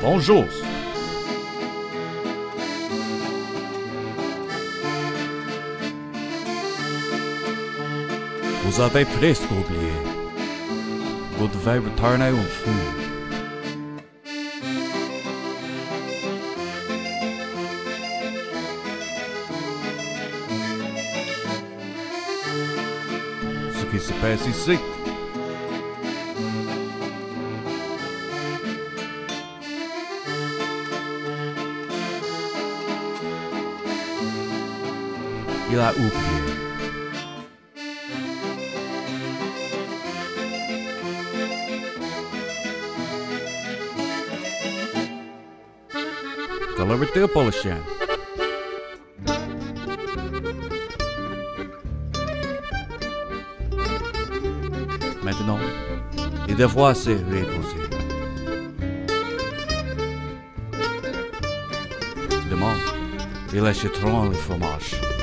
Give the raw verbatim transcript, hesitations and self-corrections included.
Bonjour. Vous avez presque oublié. Vous devez retourner au fond. Qui se passe ici. Il a oublié. Colorateur pour le chien. Maintenant, il devra se reposer. Demain, ils achèteront le fromage.